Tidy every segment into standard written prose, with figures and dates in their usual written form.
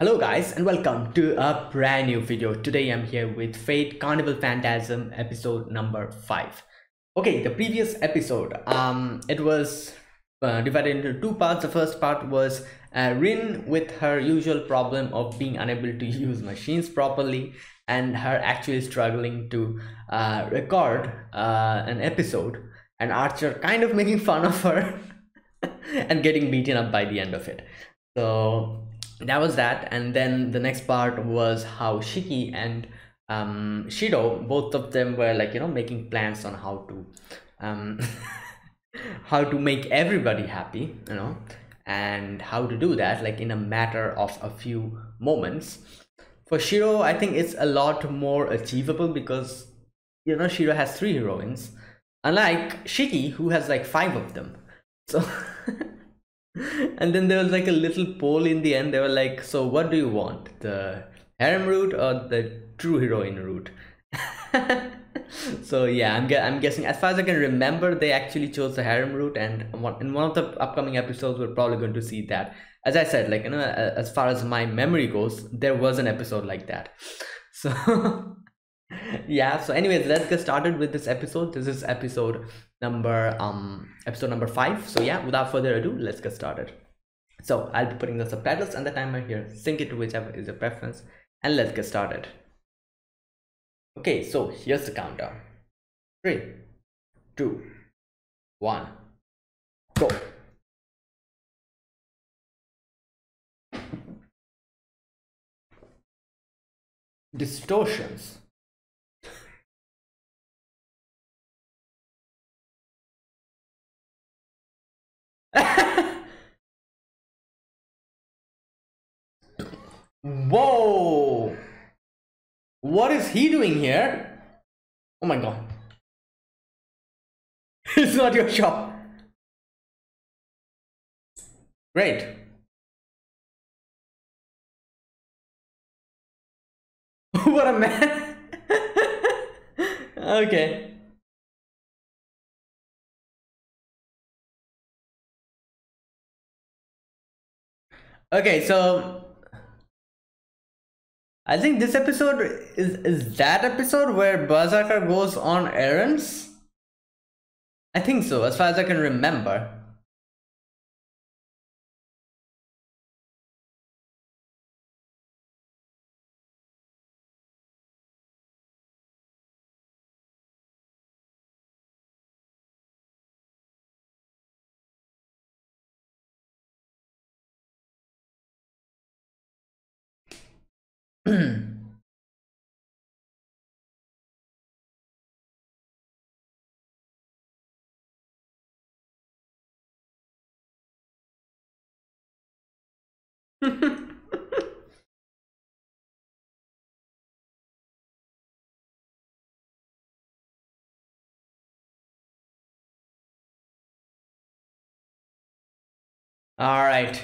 Hello guys and welcome to a brand new video. Today I'm here with Fate Carnival Phantasm episode number 5. Okay, the previous episode, it was divided into two parts. The first part was Rin with her usual problem of being unable to use machines properly and her actually struggling to record an episode, and Archer kind of making fun of her and getting beaten up by the end of it. So that was that, and then the next part was how Shiki and Shiro, both of them were like, you know, making plans on how to how to make everybody happy, you know, and how to do that like in a matter of a few moments. For Shiro, I think it's a lot more achievable because, you know, Shiro has 3 heroines, unlike Shiki who has like 5 of them. So and then there was like a little poll in the end. They were like, so what do you want, the harem route or the true heroine route? So yeah, I'm guessing, as far as I can remember, they actually chose the harem route, and in one of the upcoming episodes we're probably going to see that. As I said, like, you know, as far as my memory goes, there was an episode like that. So yeah, so anyways, let's get started with this episode. This is episode number 5. So yeah, without further ado, let's get started. So I'll be putting the subtitles and the timer here. Sync it to whichever is your preference, and let's get started. Okay, so here's the countdown. 3, 2, 1, go. Distortions. Whoa, what is he doing here? Oh my god. It's not your shop. Great. What a man. Okay. Okay, so I think this episode is that episode where Berserker goes on errands? I think so, as far as I can remember. All right.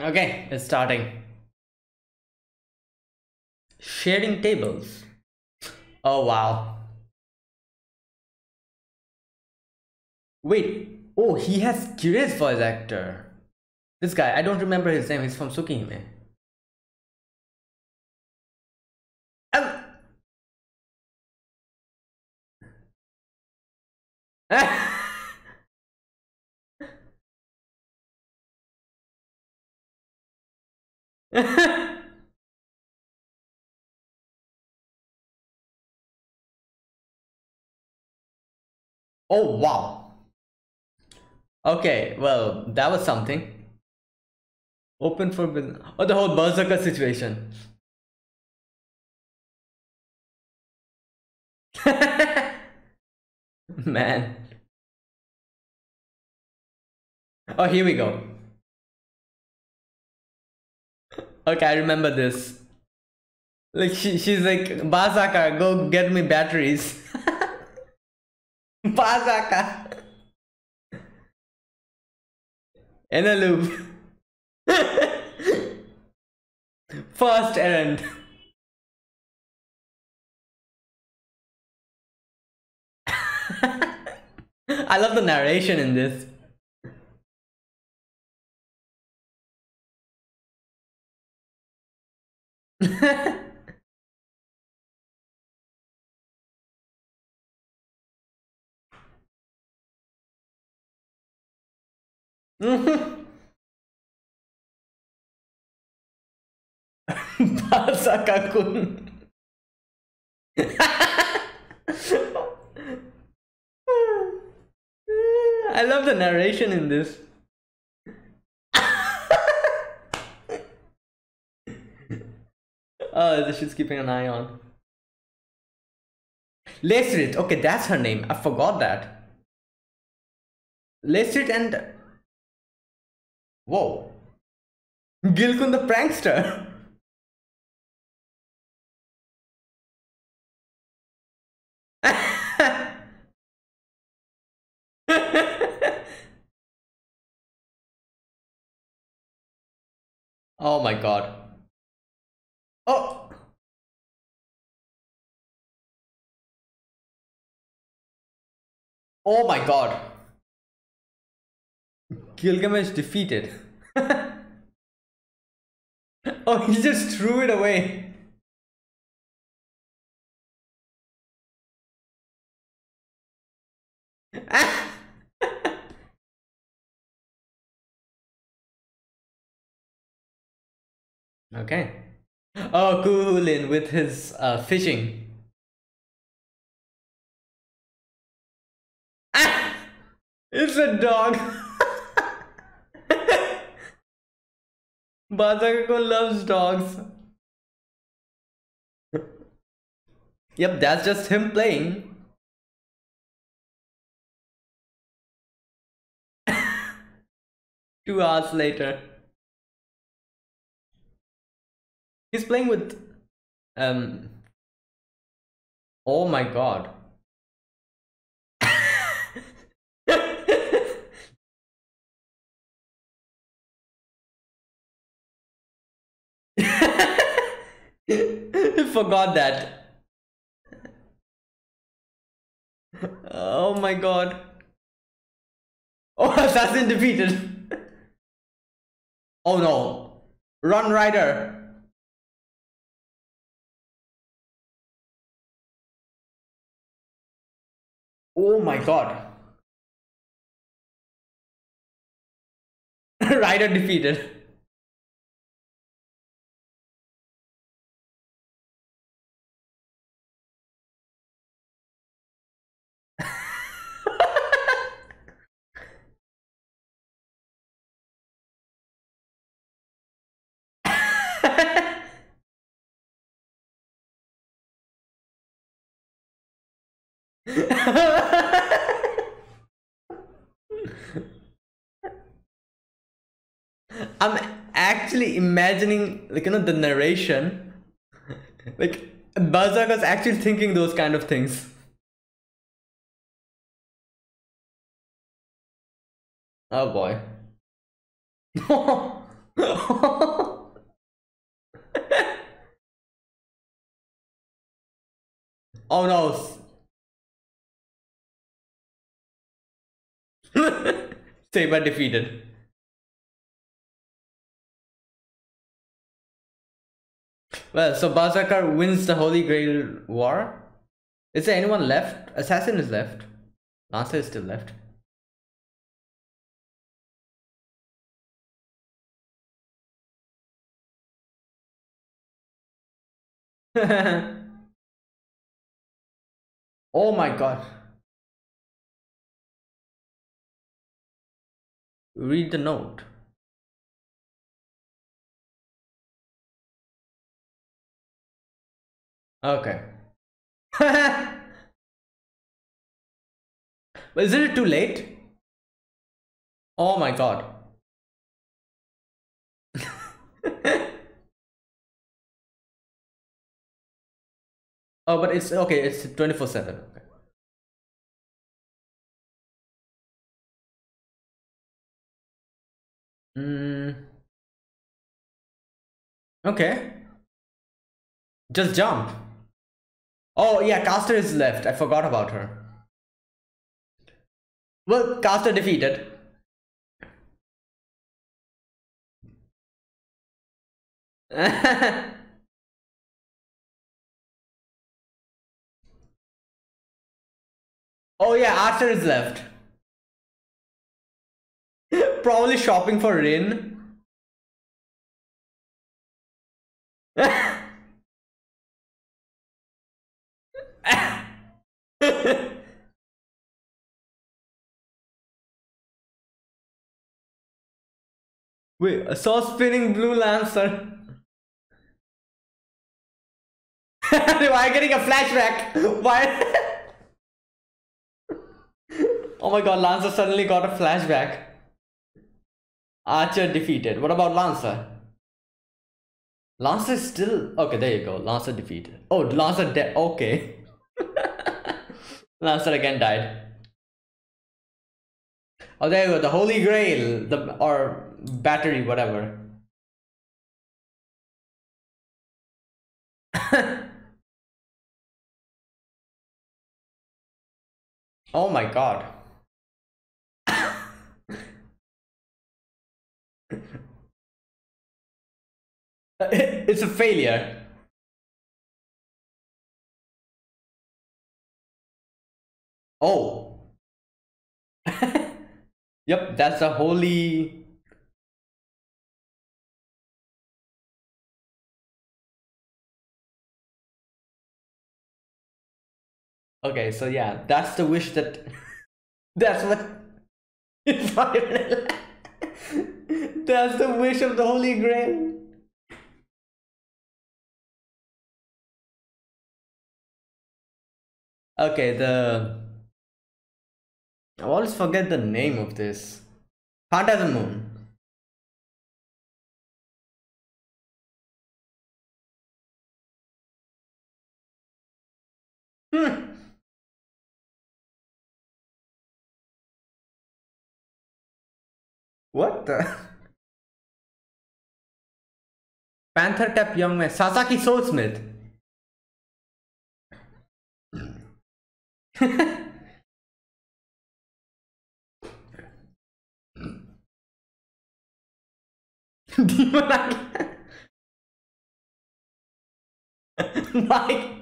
Okay, it's starting. Sharing tables. Oh wow. Wait, oh, he has curious voice actor. This guy, I don't remember his name, he's from Sukiimei. Oh wow. Okay, well, that was something. Open for business. Oh, the whole Berserker situation. Man. Oh, here we go. Okay, I remember this. Like she's like, Bazaka, go get me batteries. Bazaka. In a loop. First errand. I love the narration in this. Bazaka-kun. I love the narration in this. Oh, she's keeping an eye on. Lacyt. Okay, that's her name. I forgot that. Lacyt and... Whoa. Gilkun the prankster. Oh my god. Oh. Oh my god. Gilgamesh defeated. Oh, he just threw it away. Okay. Oh, Cu Chulainn with his fishing. Ah! It's a dog. Bazaka loves dogs. Yep, that's just him playing. Two hours later. He's playing with oh my god. Forgot that. Oh my god. Oh, Assassin defeated. Oh no. Run, Rider. Oh my god. Rider defeated. I'm actually imagining, like, you know, the narration, like Bazaka's actually thinking those kind of things. Oh boy. Oh no. Saber defeated. Well, so Bazaka wins the Holy Grail War. Is there anyone left? Assassin is left. Lancer is still left. Oh my god. Read the note. Okay. But isn't it too late? Oh my god. Oh, but it's okay, it's 24/7. Okay. Okay. Just jump. Oh yeah, Caster is left. I forgot about her. Well, Caster defeated. Oh yeah, Archer is left. Probably shopping for Rin. Wait, I saw spinning blue Lancer. Why are you getting a flashback? Why? Oh my god, Lancer suddenly got a flashback. Archer defeated. What about Lancer? Lancer is still... Okay, there you go. Lancer defeated. Oh, Lancer dead. Okay. Lancer again died. Oh, there you go. The Holy Grail. The... Or battery, whatever. Oh my god. It's a failure. Oh. Yep, that's a holy... Okay, so yeah, that's the wish that... That's what... That's the wish of the Holy Grail. Okay, the... I always forget the name of this. Phantasm Moon. What the? Panther Tap Young Man. Sasaki Soulsmith. Demon. Mike.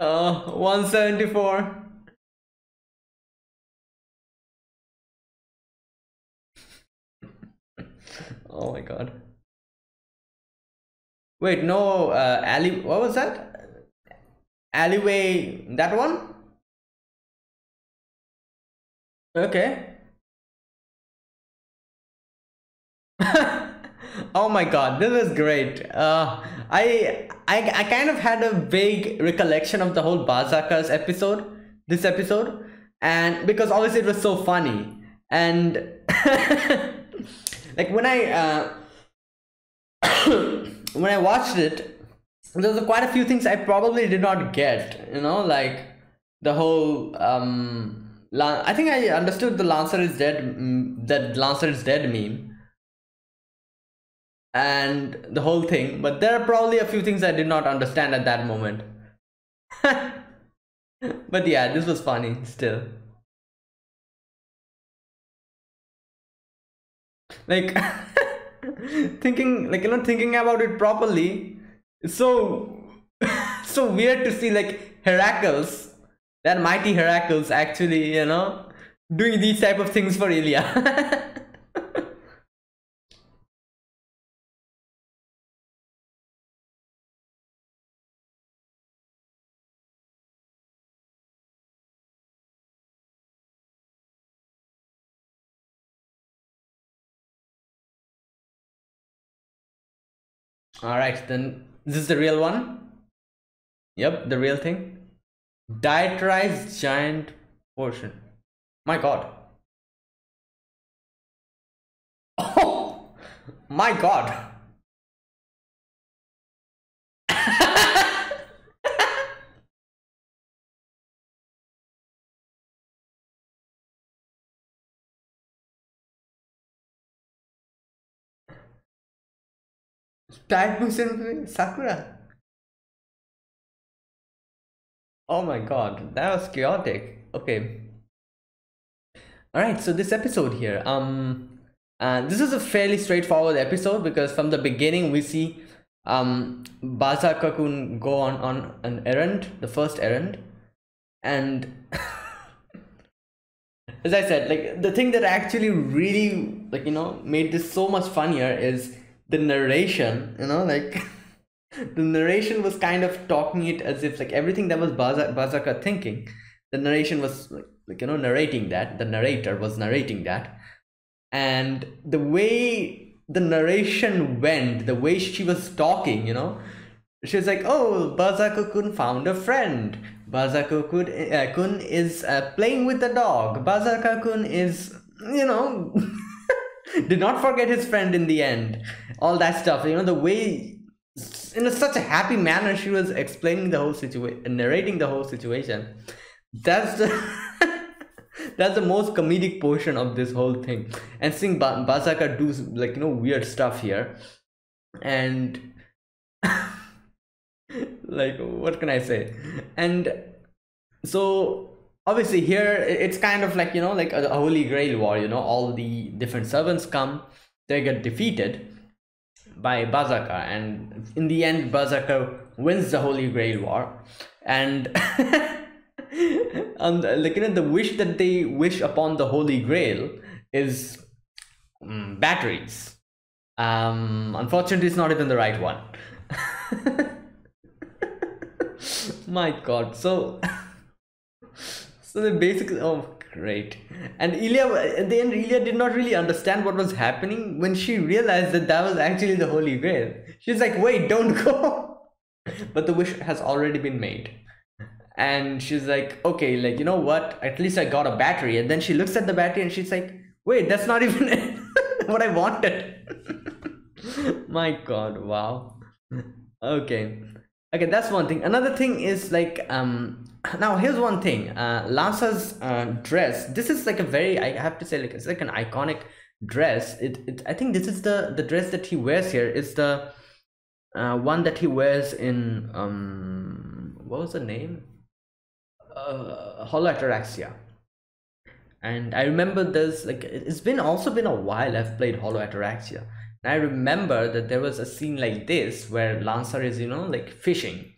Oh, 174. Oh my god. Wait, no, alley, what was that? Alleyway, that one? Okay. Oh my god, this is great. I kind of had a vague recollection of the whole Bazaka's episode, this episode, and because obviously it was so funny, and like when I watched it, there was quite a few things I probably did not get, you know, like the whole I think I understood the Lancer is dead, that Lancer is dead meme. And the whole thing, but there are probably a few things I did not understand at that moment. But yeah, this was funny still. Like, thinking, like, you know, thinking about it properly, it's so, so weird to see, like, Heracles, that mighty Heracles actually, you know, doing these type of things for Ilya. Alright, then this is the real one. Yep, the real thing. Dietized giant portion. My god. Oh my god. That person, Sakura. Oh my god, that was chaotic. Okay. Alright, so this episode here, this is a fairly straightforward episode because from the beginning we see Bazaka-kun go on an errand, the first errand, and as I said, like, the thing that actually really, like, you know, made this so much funnier is the narration, you know, like the narration was kind of talking it as if, like, everything that was Bazaka thinking, the narration was like, you know, narrating that, the narrator was narrating that, and the way the narration went, the way she was talking, you know, she was like, oh, Bazaka-kun found a friend, Bazaka-kun is playing with the dog, Bazaka-kun is, you know, did not forget his friend in the end, all that stuff, you know, the way, in such a happy manner she was explaining the whole situation, narrating the whole situation. That's the that's the most comedic portion of this whole thing, and seeing Bazaka do, like, you know, weird stuff here, and like, what can I say? And so obviously here it's kind of like, you know, like a holy grail war, you know, all the different servants come, they get defeated by Bazaka, and in the end Bazaka wins the holy grail war, and like, you know, the wish that they wish upon the holy grail is batteries. Unfortunately it's not even the right one. My god, so they basically, oh great. And Ilya, at the end, Ilya did not really understand what was happening when she realized that that was actually the holy grail. She's like, wait, don't go, but the wish has already been made. And she's like, okay, like, you know what, at least I got a battery. And then she looks at the battery and she's like, wait, that's not even what I wanted. My god, wow. Okay, that's one thing. Another thing is, like, now here's one thing, Lancer's dress, this is like a very, I have to say, like, it's like an iconic dress. I think this is the dress that he wears here. It's the one that he wears in what was the name, Hollow Ataraxia. And I remember this, like, it's been also been a while I've played Hollow Ataraxia, and I remember that there was a scene like this where Lancer is, you know, like, fishing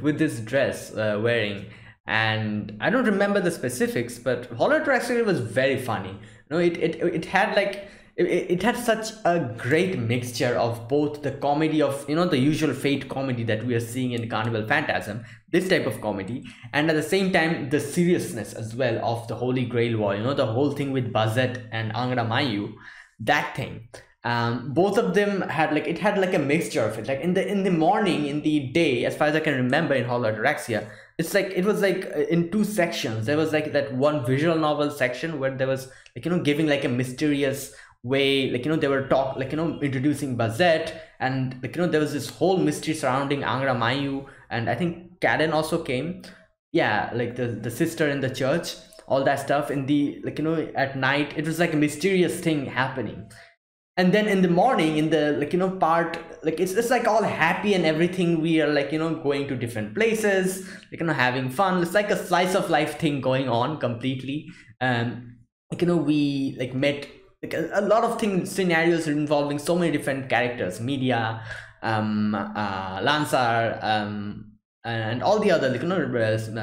with this dress wearing, and I don't remember the specifics, but Hollow Ataraxia was very funny. No, it had, like, it had such a great mixture of both the comedy of, you know, the usual Fate comedy that we are seeing in Carnival Phantasm, this type of comedy, and at the same time the seriousness as well of the holy grail war, you know, the whole thing with Bazett and Angra Mainyu, that thing. Both of them had, like, it had like a mixture of it, like in the morning, in the day, as far as I can remember, in Hollow Ataraxia, it's like, it was like in two sections. There was like that one visual novel section where there was, like, you know, giving like a mysterious way, like, you know, they were like, you know, introducing Bazett, and, like, you know, there was this whole mystery surrounding Angra Mainyu, and I think Kaden also came, yeah, like the sister in the church, all that stuff. In the, like, you know, at night it was like a mysterious thing happening, and then in the morning, in the, like, you know, part, like, it's like all happy and everything, we are, like, you know, going to different places, like, you know, having fun. It's like a slice of life thing going on completely, like, you know, we, like, met, like, a lot of things, scenarios involving so many different characters, media, Lancer, and all the other, like, you know,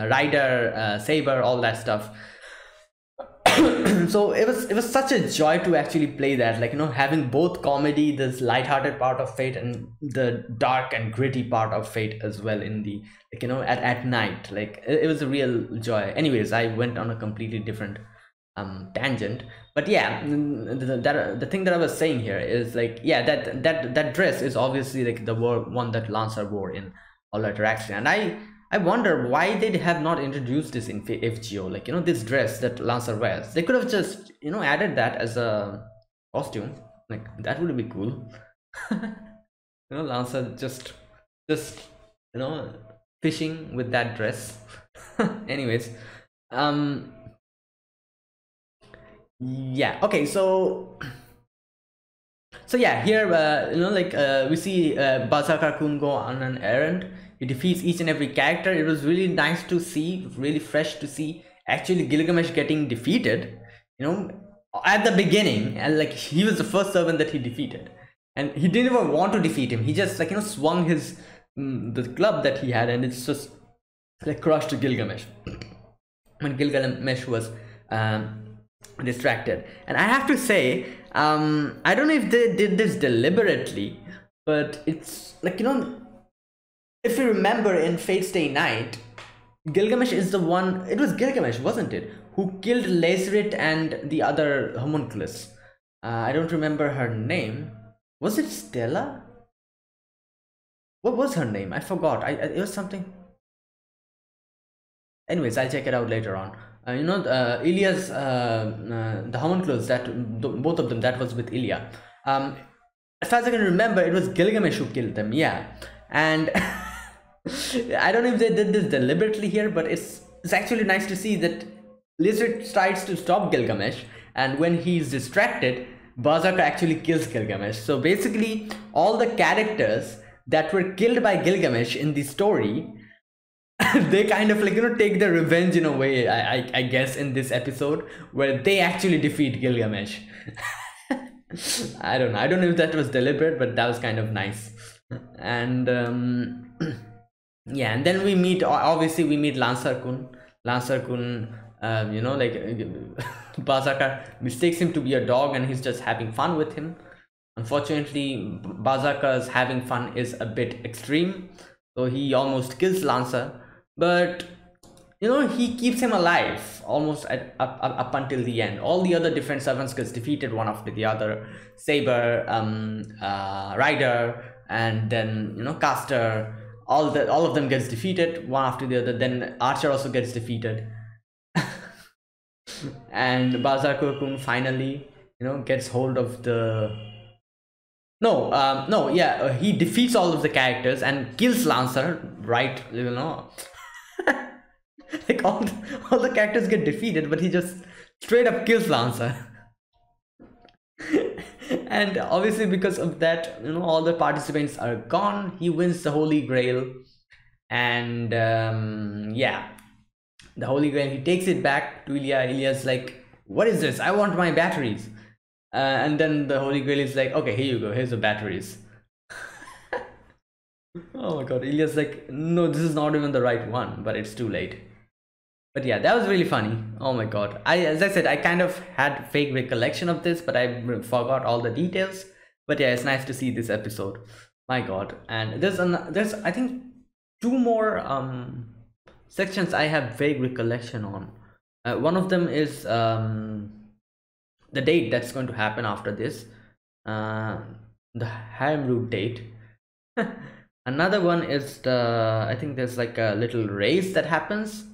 Rider, Saber, all that stuff. So it was such a joy to actually play that, like, you know, having both comedy, this lighthearted part of Fate, and the dark and gritty part of Fate as well, in the, like, you know, at night, like, it was a real joy. Anyways, I went on a completely different tangent, but yeah, the thing that I was saying here is, like, yeah, that dress is obviously, like, the one that Lancer wore in Hollow Ataraxia, and I wonder why they have not introduced this in FGO, like, you know, this dress that Lancer wears. They could have just, you know, added that as a costume, like, that would be cool. You know, Lancer just, you know, fishing with that dress. Anyways, yeah, okay, so So yeah, here we see Bazaka Kun go on an errand. He defeats each and every character. It was really nice to see, really fresh to see actually Gilgamesh getting defeated, you know, at the beginning. And like, he was the first servant that he defeated, and he didn't even want to defeat him. He just like, you know, swung his the club that he had, and it's just like crushed to Gilgamesh when Gilgamesh was distracted. And I have to say, I don't know if they did this deliberately, but it's like, you know, if you remember in Fate's Day Night, Gilgamesh is the one, it was Gilgamesh, wasn't it, who killed Lacyt and the other homunculus. I don't remember her name. Was it Stella? What was her name? I forgot. It was something. Anyways, I'll check it out later on. You know, Ilya's, the homunculus, that both of them, that was with Ilya. As far as I can remember, it was Gilgamesh who killed them, yeah. And I don't know if they did this deliberately here, but it's actually nice to see that Lacyt tries to stop Gilgamesh, and when he's distracted, Bazaka actually kills Gilgamesh. So basically, all the characters that were killed by Gilgamesh in the story, they kind of like, you know, take their revenge in a way, I guess, in this episode where they actually defeat Gilgamesh. I don't know if that was deliberate, but that was kind of nice. And yeah, and then we meet, obviously we meet Lancer Kun, you know, like Bazaka mistakes him to be a dog and he's just having fun with him. Unfortunately, Bazaka's having fun is a bit extreme, so he almost kills Lancer. But you know, he keeps him alive almost up until the end. All the other different servants gets defeated one after the other. Saber, Rider, and then, you know, Caster. All of them gets defeated one after the other. Then Archer also gets defeated, and Bazaka Kun finally, you know, gets hold of the. He defeats all of the characters and kills Lancer, right, you know. Like all the characters get defeated, but he just straight up kills Lancer. And obviously because of that, you know, all the participants are gone. He wins the Holy Grail, and yeah, the Holy Grail, he takes it back to Ilya. Ilya's like, what is this? I want my batteries. And then the Holy Grail is like, okay, here you go, here's the batteries. Oh my god, Ilya's like, no, this is not even the right one, but it's too late. But yeah, that was really funny. Oh my god, as I said, I kind of had vague recollection of this, but I forgot all the details. But yeah, it's nice to see this episode. My god. And there's I think two more sections I have vague recollection on. One of them is the date that's going to happen after this, the Haremroot date. Another one is the, I think there's like a little race that happens.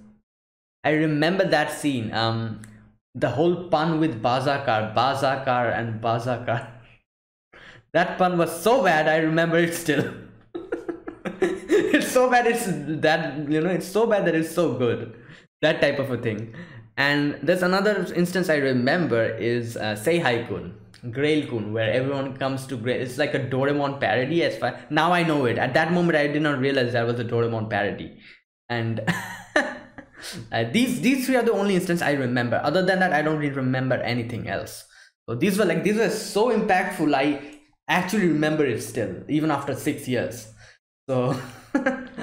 I remember that scene, the whole pun with Bazakar and Bazaka. That pun was so bad, I remember it still. It's so bad, it's that, you know, it's so bad that it's so good, that type of a thing. And there's another instance I remember is Seihai Kun, Grail Kun, where everyone comes to Grail. It's like a Doraemon parody as far. Now I know it. At that moment, I did not realize that was a Doraemon parody. And these three are the only instance I remember. Other than that, I don't really remember anything else. So these were so impactful. I actually remember it still, even after 6 years. So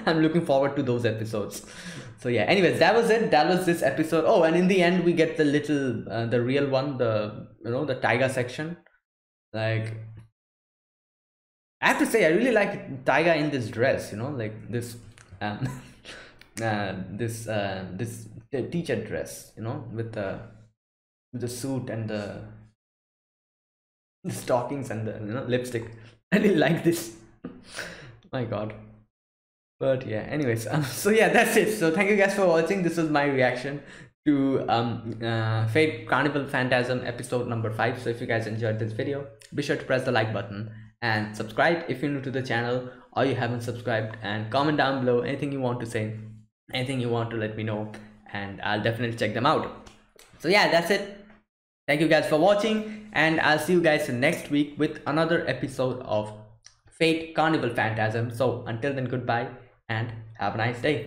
I'm looking forward to those episodes. So yeah, anyways, that was it. That was this episode. Oh, and in the end, we get the little, the real one, the, you know, the Taiga section. Like, I have to say, I really like Taiga in this dress, you know, like this, this teacher dress, you know, with the suit and the stockings and the, you know, lipstick. I really like this. My god. But yeah, anyways, so yeah, that's it. So thank you guys for watching. This was my reaction to Fate Carnival Phantasm episode number 5. So if you guys enjoyed this video, be sure to press the like button and subscribe if you're new to the channel or you haven't subscribed, and comment down below anything you want to say, anything you want to let me know, and I'll definitely check them out. So yeah, that's it. Thank you guys for watching, and I'll see you guys next week with another episode of Fate Carnival Phantasm. So until then, goodbye and have a nice day.